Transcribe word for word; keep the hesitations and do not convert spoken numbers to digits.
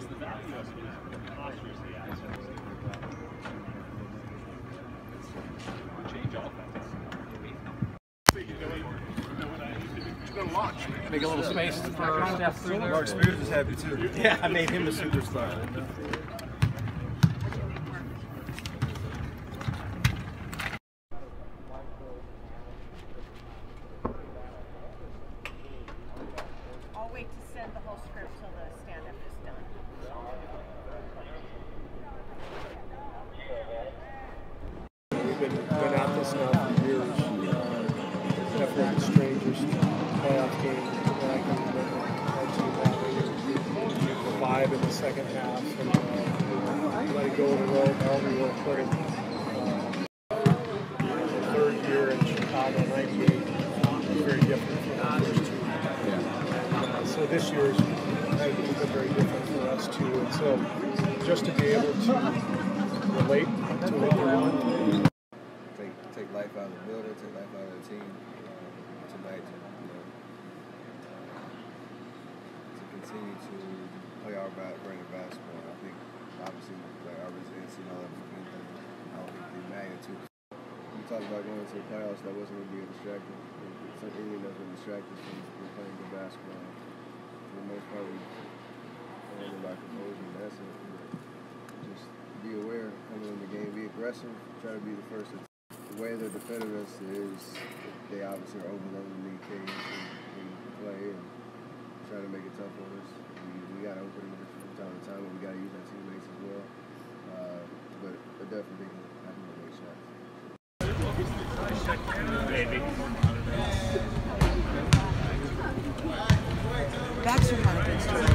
because the value of it is obviously assets. Change all that. Make a little space for Steph through there. Mark Spears is happy too. Yeah, I made him a superstar. Try to be the first. The way they're defending us is they obviously are overloading the league cage and play and trying to make it tough on us. We, we got to open it from time to time, and we got to use our teammates as well. Uh, but they're definitely having to make shots. Baby. That's your kind of